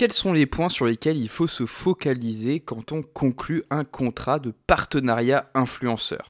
Quels sont les points sur lesquels il faut se focaliser quand on conclut un contrat de partenariat influenceur ?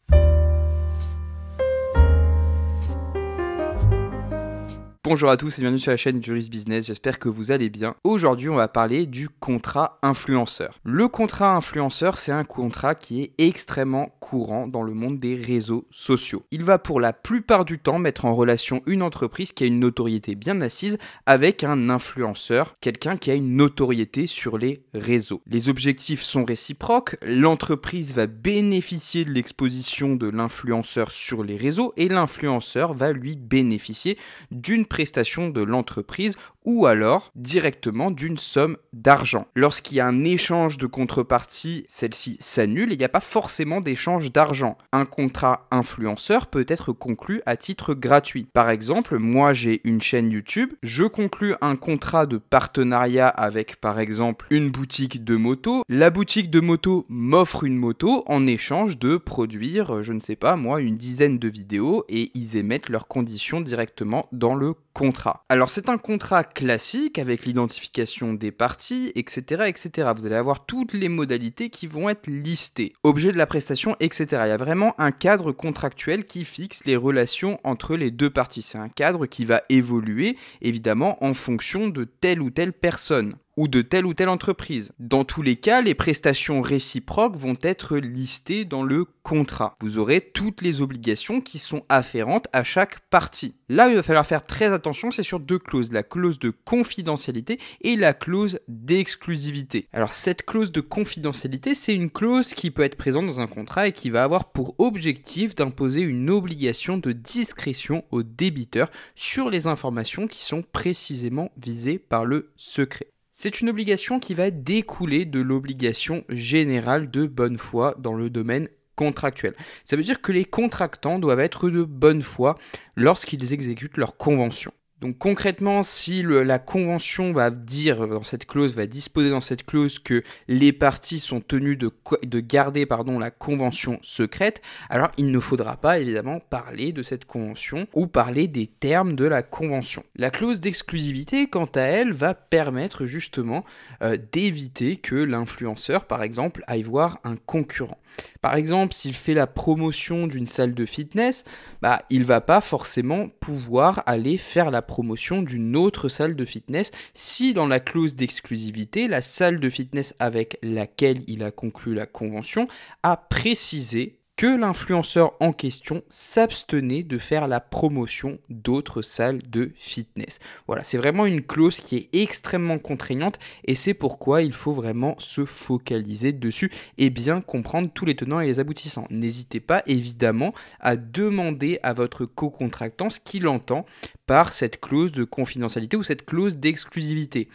Bonjour à tous et bienvenue sur la chaîne Juris Business, j'espère que vous allez bien. Aujourd'hui, on va parler du contrat influenceur. Le contrat influenceur, c'est un contrat qui est extrêmement courant dans le monde des réseaux sociaux. Il va pour la plupart du temps mettre en relation une entreprise qui a une notoriété bien assise avec un influenceur, quelqu'un qui a une notoriété sur les réseaux. Les objectifs sont réciproques, l'entreprise va bénéficier de l'exposition de l'influenceur sur les réseaux et l'influenceur va lui bénéficier d'une prestation de l'entreprise ou alors directement d'une somme d'argent. Lorsqu'il y a un échange de contrepartie, celle-ci s'annule et il n'y a pas forcément d'échange d'argent. Un contrat influenceur peut être conclu à titre gratuit. Par exemple, moi j'ai une chaîne YouTube, je conclue un contrat de partenariat avec par exemple une boutique de moto. La boutique de moto m'offre une moto en échange de produire, je ne sais pas moi, une dizaine de vidéos et ils émettent leurs conditions directement dans le contrat. Alors c'est un contrat classique avec l'identification des parties, etc., etc. Vous allez avoir toutes les modalités qui vont être listées, objet de la prestation, etc. Il y a vraiment un cadre contractuel qui fixe les relations entre les deux parties. C'est un cadre qui va évoluer évidemment en fonction de telle ou telle personne ou de telle ou telle entreprise. Dans tous les cas, les prestations réciproques vont être listées dans le contrat. Vous aurez toutes les obligations qui sont afférentes à chaque partie. Là, il va falloir faire très attention, c'est sur deux clauses, la clause de confidentialité et la clause d'exclusivité. Alors cette clause de confidentialité, c'est une clause qui peut être présente dans un contrat et qui va avoir pour objectif d'imposer une obligation de discrétion au débiteur sur les informations qui sont précisément visées par le secret. C'est une obligation qui va découler de l'obligation générale de bonne foi dans le domaine contractuel. Ça veut dire que les contractants doivent être de bonne foi lorsqu'ils exécutent leur convention. Donc concrètement, si la convention va dire dans cette clause, va disposer dans cette clause que les parties sont tenues de garder la convention secrète, alors il ne faudra pas évidemment parler de cette convention ou parler des termes de la convention. La clause d'exclusivité, quant à elle, va permettre justement d'éviter que l'influenceur, par exemple, aille voir un concurrent. Par exemple, s'il fait la promotion d'une salle de fitness, bah, il ne va pas forcément pouvoir aller faire la promotion d'une autre salle de fitness si dans la clause d'exclusivité, la salle de fitness avec laquelle il a conclu la convention a précisé que l'influenceur en question s'abstenait de faire la promotion d'autres salles de fitness. Voilà, c'est vraiment une clause qui est extrêmement contraignante et c'est pourquoi il faut vraiment se focaliser dessus et bien comprendre tous les tenants et les aboutissants. N'hésitez pas évidemment à demander à votre co-contractant ce qu'il entend par cette clause de confidentialité ou cette clause d'exclusivité.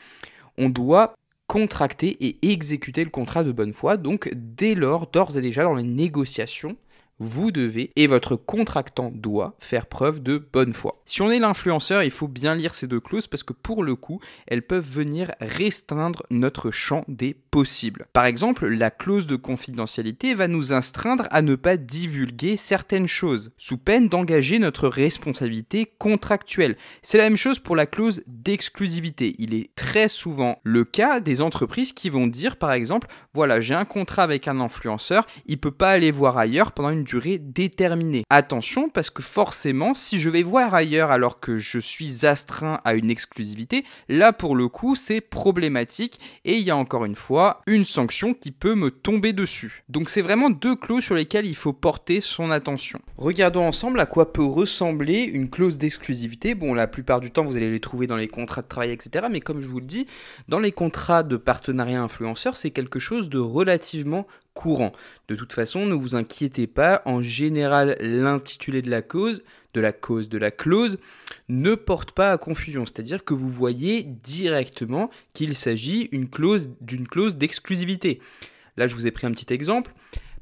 On doit contracter et exécuter le contrat de bonne foi. Donc dès lors, d'ores et déjà dans les négociations, vous devez et votre contractant doit faire preuve de bonne foi. Si on est l'influenceur, il faut bien lire ces deux clauses parce que pour le coup, elles peuvent venir restreindre notre champ des possibles. Par exemple, la clause de confidentialité va nous astreindre à ne pas divulguer certaines choses, sous peine d'engager notre responsabilité contractuelle. C'est la même chose pour la clause d'exclusivité. Il est très souvent le cas des entreprises qui vont dire par exemple, voilà, j'ai un contrat avec un influenceur, il ne peut pas aller voir ailleurs pendant une durée déterminée. Attention, parce que forcément, si je vais voir ailleurs alors que je suis astreint à une exclusivité, là pour le coup c'est problématique et il y a encore une fois une sanction qui peut me tomber dessus. Donc c'est vraiment deux clauses sur lesquelles il faut porter son attention. Regardons ensemble à quoi peut ressembler une clause d'exclusivité. Bon, la plupart du temps vous allez les trouver dans les contrats de travail, etc. Mais comme je vous le dis, dans les contrats de partenariat influenceur, c'est quelque chose de relativement courant. De toute façon, ne vous inquiétez pas, en général, l'intitulé de la cause, de la clause, ne porte pas à confusion. C'est-à-dire que vous voyez directement qu'il s'agit d'une clause d'exclusivité. Là, je vous ai pris un petit exemple.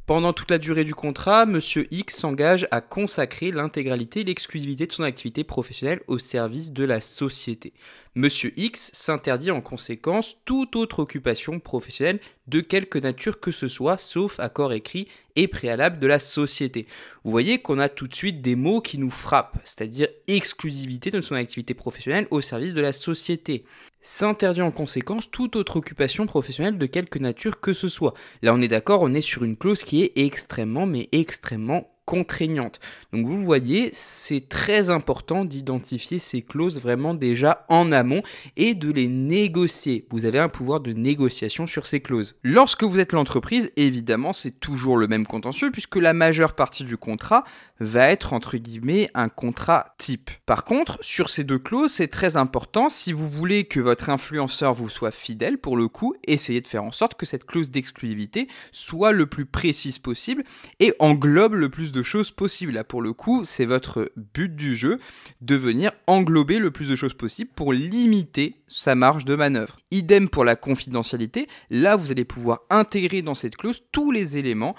Pendant toute la durée du contrat, Monsieur X s'engage à consacrer l'intégralité et l'exclusivité de son activité professionnelle au service de la société. Monsieur X s'interdit en conséquence toute autre occupation professionnelle de quelque nature que ce soit, sauf accord écrit et préalable de la société. Vous voyez qu'on a tout de suite des mots qui nous frappent, c'est-à-dire exclusivité de son activité professionnelle au service de la société. S'interdit en conséquence toute autre occupation professionnelle de quelque nature que ce soit. Là on est d'accord, on est sur une clause qui est extrêmement, mais extrêmement contraignante. Donc vous le voyez, c'est très important d'identifier ces clauses vraiment déjà en amont et de les négocier. Vous avez un pouvoir de négociation sur ces clauses. Lorsque vous êtes l'entreprise, évidemment, c'est toujours le même contentieux puisque la majeure partie du contrat va être entre guillemets un contrat type. Par contre, sur ces deux clauses, c'est très important, si vous voulez que votre influenceur vous soit fidèle, pour le coup, essayez de faire en sorte que cette clause d'exclusivité soit le plus précise possible et englobe le plus de choses possibles. Là, pour le coup, c'est votre but du jeu, de venir englober le plus de choses possible pour limiter sa marge de manœuvre. Idem pour la confidentialité, là, vous allez pouvoir intégrer dans cette clause tous les éléments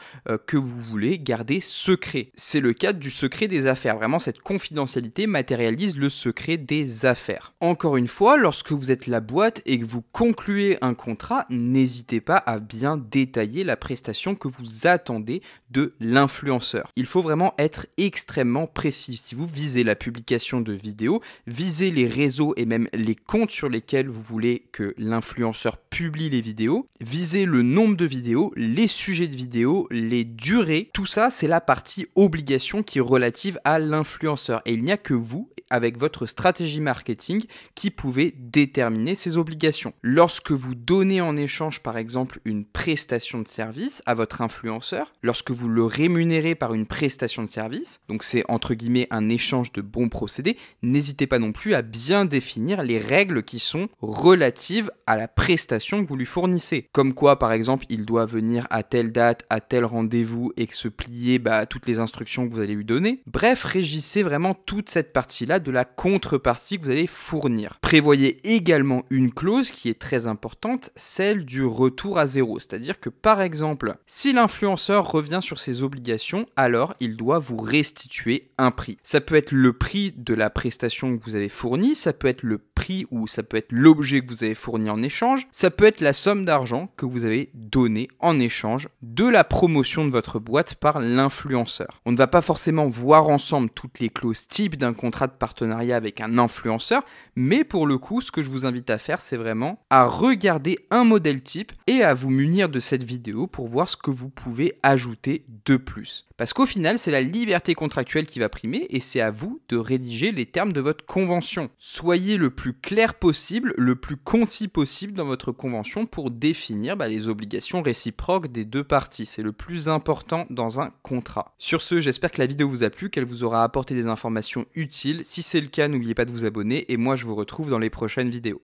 que vous voulez garder secrets. C'est le cas du secret des affaires. Vraiment, cette confidentialité matérialise le secret des affaires. Encore une fois, lorsque vous êtes la boîte et que vous concluez un contrat, n'hésitez pas à bien détailler la prestation que vous attendez de l'influenceur. Il faut vraiment être extrêmement précis. Si vous visez la publication de vidéos, visez les réseaux et même les comptes sur lesquels vous voulez que l'influenceur publie les vidéos, visez le nombre de vidéos, les sujets de vidéos, les durées, tout ça c'est la partie obligation qui est relative à l'influenceur et il n'y a que vous, avec votre stratégie marketing, qui pouvez déterminer ces obligations. Lorsque vous donnez en échange par exemple une prestation de service à votre influenceur, lorsque vous le rémunérez par une prestation de service, donc c'est entre guillemets un échange de bons procédés, n'hésitez pas non plus à bien définir les règles qui sont relatives à la prestation que vous lui fournissez. Comme quoi par exemple il doit venir à telle date, à tel rendez-vous et que se plier à toutes les instructions que vous allez lui donner. Bref, régissez vraiment toute cette partie-là de la contrepartie que vous allez fournir. Prévoyez également une clause qui est très importante, celle du retour à zéro. C'est-à-dire que par exemple, si l'influenceur revient sur ses obligations, alors il doit vous restituer un prix. Ça peut être le prix de la prestation que vous avez fournie, ça peut être le prix ou ça peut être l'objet que vous avez fourni en échange, ça peut être la somme d'argent que vous avez donnée en échange de la promotion de votre boîte par l'influenceur. On ne va pas forcément voir ensemble toutes les clauses types d'un contrat de partenariat avec un influenceur, mais pour le coup, ce que je vous invite à faire, c'est vraiment à regarder un modèle type et à vous munir de cette vidéo pour voir ce que vous pouvez ajouter de plus. Parce qu'au final, c'est la liberté contractuelle qui va primer et c'est à vous de rédiger les termes de votre convention. Soyez le plus clair possible, le plus concis possible dans votre convention pour définir les obligations réciproques des deux parties. C'est le plus important dans un contrat. Sur ce, j'espère que la vidéo vous a plu, qu'elle vous aura apporté des informations utiles. Si c'est le cas, n'oubliez pas de vous abonner et moi je vous retrouve dans les prochaines vidéos.